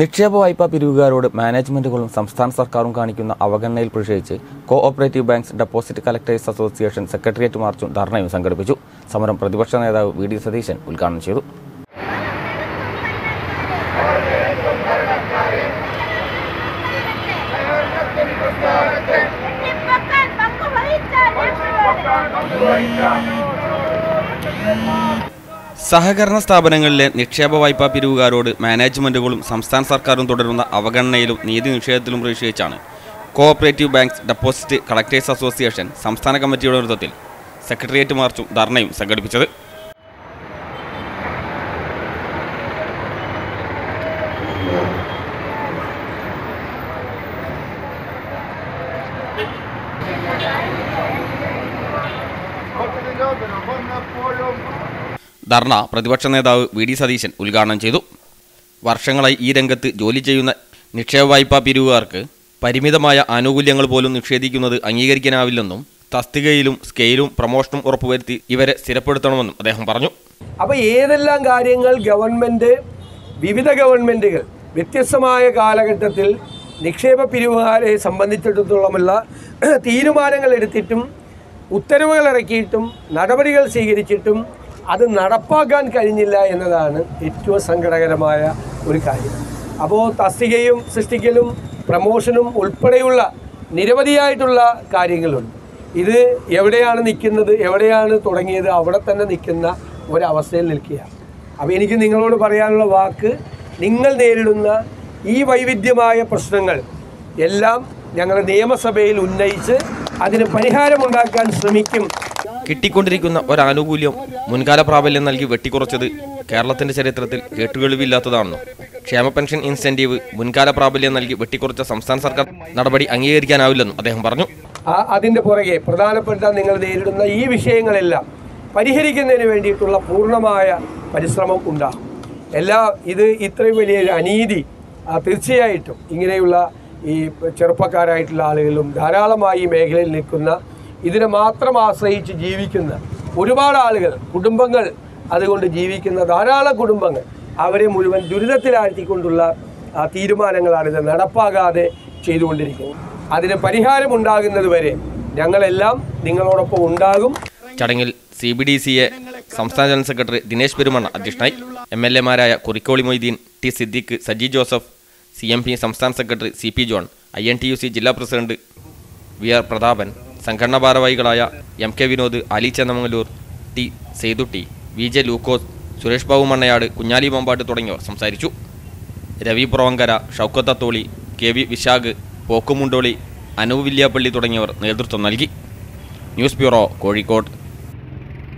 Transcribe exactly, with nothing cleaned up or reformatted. നിക്ഷേപ വായ്പാ പിരിവുകാരോട് മാനേജ്മെന്റുകളും സംസ്ഥാന സർക്കാരും കാണിക്കുന്ന അവഗണനയിൽ പ്രതിഷേധിച്ച് cooperative banks deposit collectors association secretariat മാർച്ചും ധർണയും സംഘടിപ്പിച്ചു. സമരം പ്രതിപക്ഷ നേതാവ് വി ഡി സതീശൻ ഉദ്ഘാടനം ചെയ്തു. സഹകരണ സ്ഥാപനങ്ങളിലെ നിക്ഷേപ വായ്പാ പിരിവുകാരോട് മാനേജ്മെന്റുകളും സംസ്ഥാന സർക്കാരും തുടരുന്ന അവഗണനയിലും നീതി നിഷേധത്തിലും പ്രതിഷേധിച്ചാണ് cooperative banks deposit collectors association സംസ്ഥാന കമ്മിറ്റിയുടെ നേതൃത്വത്തിൽ സെക്രട്ടേറിയറ്റ് മാർച്ചും ധർണയും സംഘടിപ്പിച്ചത്. ധർണ പ്രതിപക്ഷ നേതാവ് വി ഡി സതീശൻ ഉദ്ഘാടനം ചെയ്തു. വർഷങ്ങളായി ഈ രംഗത്ത് ജോലി ചെയ്യുന്ന നിക്ഷേപ വായ്പാ പിരിവുകാർക്ക് പരിമിതമായ ആനുകൂല്യങ്ങൾ പോലും നിഷേധിക്കുന്നത് അംഗീകരിക്കാനാവില്ലെന്നും തസ്തികയിലും സ്കെയിലും പ്രമോഷനും ഉറപ്പുവരുത്തി ഇവരെ സ്ഥിരപ്പെടുത്തണമെന്നും അദ്ദേഹം പറഞ്ഞു. അപ്പോൾ ഏതെല്ലാം കാര്യങ്ങൾ ഗവൺമെൻറ്, വിവിധ ഗവൺമെൻറ്റുകൾ വ്യത്യസ്തമായ കാലഘട്ടത്തിൽ നിക്ഷേപ പിരിവുകാരെ സംബന്ധിച്ചിടത്തോളമുള്ള തീരുമാനങ്ങൾ എടുത്തിട്ടും ഉത്തരവുകൾ ഇറക്കിയിട്ടും നടപടികൾ സ്വീകരിച്ചിട്ടും അത് നടപ്പാക്കാൻ കഴിഞ്ഞില്ല എന്നതാണ് ഏറ്റവും സങ്കടകരമായ ഒരു കാര്യം. അപ്പോൾ തസ്തികയും സൃഷ്ടിക്കലും പ്രമോഷനും ഉൾപ്പെടെയുള്ള നിരവധിയായിട്ടുള്ള കാര്യങ്ങളുണ്ട്. ഇത് എവിടെയാണ് നിൽക്കുന്നത്, എവിടെയാണ് തുടങ്ങിയത്, അവിടെ തന്നെ നിൽക്കുന്ന ഒരവസ്ഥയിൽ നിൽക്കുകയാണ്. അപ്പോൾ എനിക്ക് നിങ്ങളോട് പറയാനുള്ള വാക്ക്, നിങ്ങൾ നേരിടുന്ന ഈ വൈവിധ്യമായ പ്രശ്നങ്ങൾ എല്ലാം ഞങ്ങൾ നിയമസഭയിൽ ഉന്നയിച്ച് അതിന് പരിഹാരമുണ്ടാക്കാൻ ശ്രമിക്കും. കിട്ടിക്കൊണ്ടിരിക്കുന്ന ഒരാനുകൂല്യം മുൻകാല പ്രാബല്യം നൽകി വെട്ടിക്കുറച്ചത് കേരളത്തിന്റെ ചരിത്രത്തിൽ കേട്ടുകേൾവില്ലാത്തതാണെന്നും ക്ഷേമ പെൻഷൻ ഇൻസെന്റീവ് മുൻകാല പ്രാബല്യം നൽകി വെട്ടിക്കുറച്ച സംസ്ഥാന സർക്കാർ നടപടി അംഗീകരിക്കാനാവില്ലെന്നും അദ്ദേഹം പറഞ്ഞു. അതിന്റെ പുറകെ പ്രധാനപ്പെട്ട നിങ്ങൾ നേരിടുന്ന ഈ വിഷയങ്ങളെല്ലാം പരിഹരിക്കുന്നതിന് വേണ്ടിയിട്ടുള്ള പൂർണ്ണമായ പരിശ്രമം ഉണ്ടാകും. എല്ലാ ഇത് ഇത്രയും വലിയൊരു അനീതി തീർച്ചയായിട്ടും ഇങ്ങനെയുള്ള ഈ ചെറുപ്പക്കാരായിട്ടുള്ള ആളുകളും ധാരാളമായി ഈ മേഖലയിൽ നിൽക്കുന്ന, ഇതിനെ മാത്രം ആശ്രയിച്ച് ജീവിക്കുന്ന ഒരുപാട് ആളുകൾ, കുടുംബങ്ങൾ, അതുകൊണ്ട് ജീവിക്കുന്ന ധാരാളം കുടുംബങ്ങൾ, അവരെ മുഴുവൻ ദുരിതത്തിലാഴ്ത്തിക്കൊണ്ടുള്ള തീരുമാനങ്ങളാണിത് നടപ്പാകാതെ ചെയ്തുകൊണ്ടിരിക്കുന്നത്. അതിന് പരിഹാരമുണ്ടാകുന്നത് വരെ ഞങ്ങളെല്ലാം നിങ്ങളോടൊപ്പം ഉണ്ടാകും. ചടങ്ങിൽ C B D C A സംസ്ഥാന ജനറൽ സെക്രട്ടറി ദിനേശ് പെരുമണ്ണ അധ്യക്ഷനായി. എം എൽ എമാരായ Kurikkoli Moideen, T Siddique, Saji Joseph, C M P സംസ്ഥാന secretary C P John, I N T U C ജില്ലാ പ്രസിഡന്റ് വി ആർ പ്രതാപൻ, സംഘടനാ ഭാരവാഹികളായ M K Vinod, Ali Chandamangalur, T Sethutty, V J Lukose, Suresh Babu Mannayad, Kunhali Mambatt തുടങ്ങിയവർ സംസാരിച്ചു. രവി പുറവങ്കര, ഷൗക്കത്ത് അത്തോളി, കെ വി വിശാഗ്, പോക്കുമുണ്ടോളി, അനൂപ് വില്യാപ്പള്ളി തുടങ്ങിയവർ നേതൃത്വം നൽകി. News bureau, Kozhikode.